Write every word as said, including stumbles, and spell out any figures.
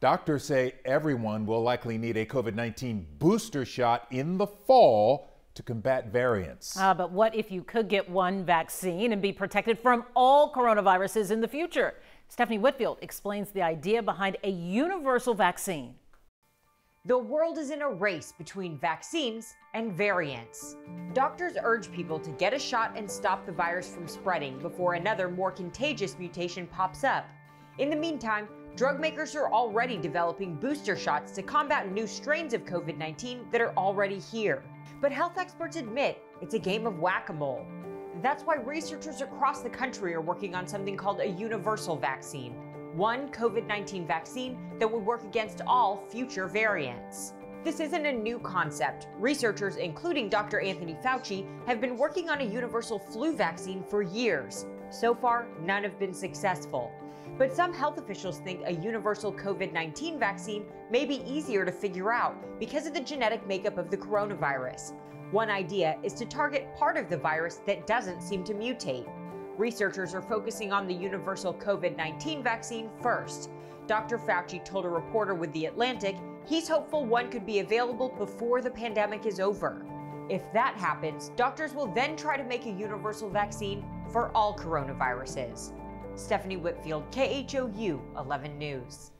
Doctors say everyone will likely need a COVID nineteen booster shot in the fall to combat variants. Ah, but what if you could get one vaccine and be protected from all coronaviruses in the future? Stephanie Whitfield explains the idea behind a universal vaccine. The world is in a race between vaccines and variants. Doctors urge people to get a shot and stop the virus from spreading before another more contagious mutation pops up. In the meantime, drug makers are already developing booster shots to combat new strains of COVID nineteen that are already here. But health experts admit it's a game of whack-a-mole. That's why researchers across the country are working on something called a universal vaccine, one COVID nineteen vaccine that would work against all future variants. This isn't a new concept. Researchers, including Doctor Anthony Fauci, have been working on a universal flu vaccine for years. So far, none have been successful. But some health officials think a universal COVID nineteen vaccine may be easier to figure out because of the genetic makeup of the coronavirus. One idea is to target part of the virus that doesn't seem to mutate. Researchers are focusing on the universal COVID nineteen vaccine first. Doctor Fauci told a reporter with The Atlantic he's hopeful one could be available before the pandemic is over. If that happens, doctors will then try to make a universal vaccine for all coronaviruses. Stephanie Whitfield, K H O U eleven News.